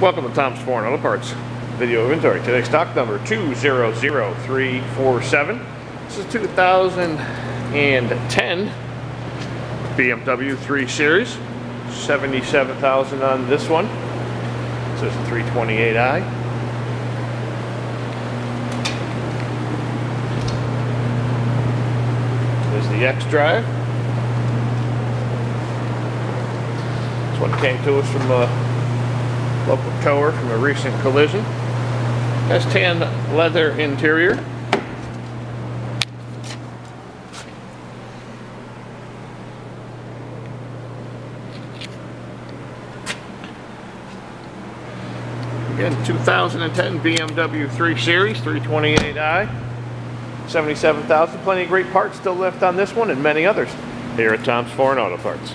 Welcome to Tom's Foreign Auto Parts video inventory. Today's stock number 200347. This is 2010 BMW 3 Series. 77,000 on this one. This is a 328i. There's the X drive. This one came to us from local tower from a recent collision. Has tan leather interior. Again, 2010 BMW 3 Series 328i. 77,000. Plenty of great parts still left on this one and many others here at Tom's Foreign Auto Parts.